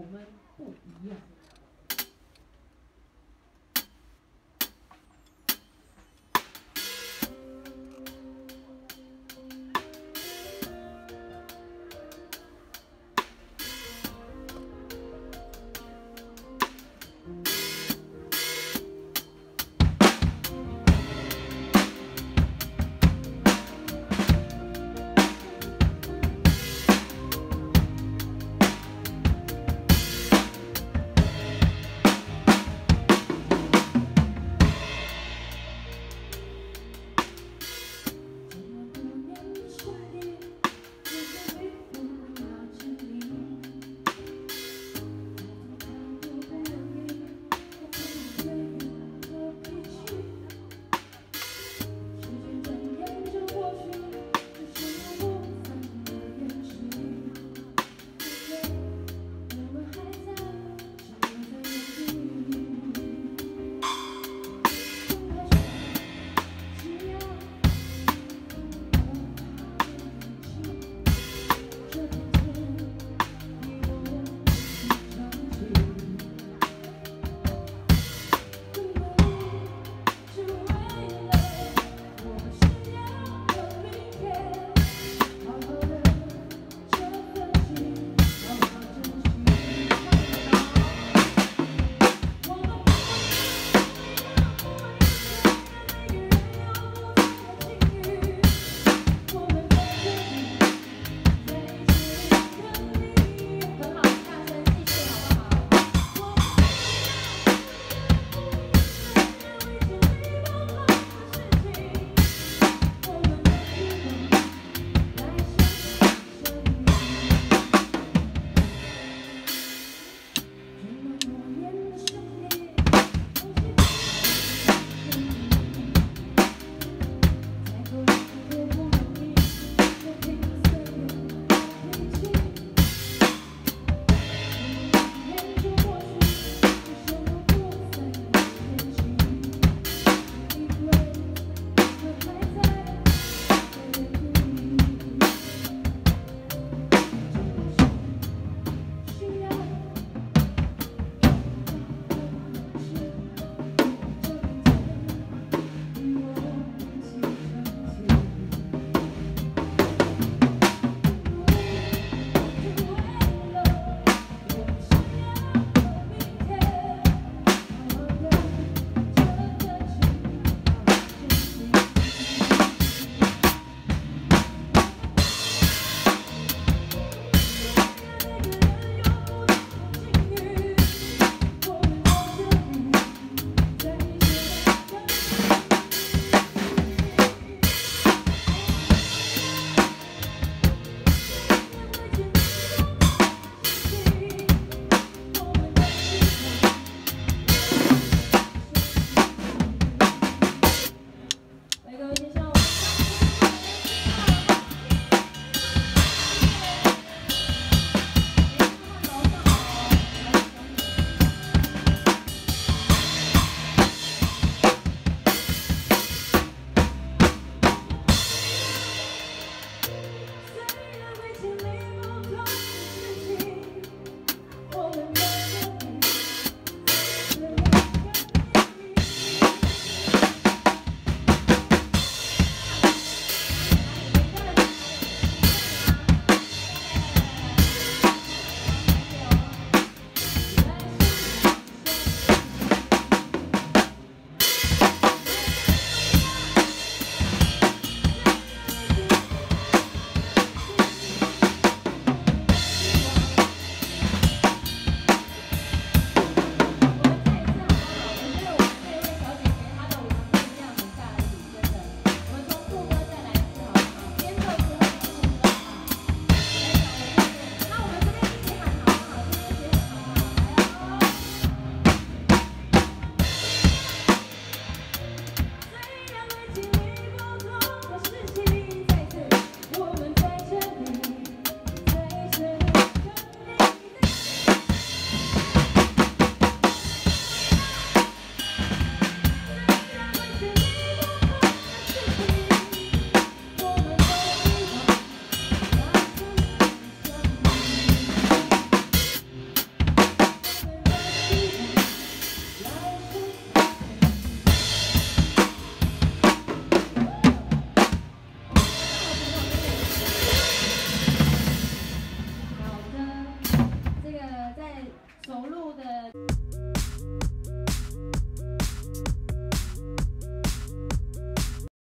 我们不一样。乐。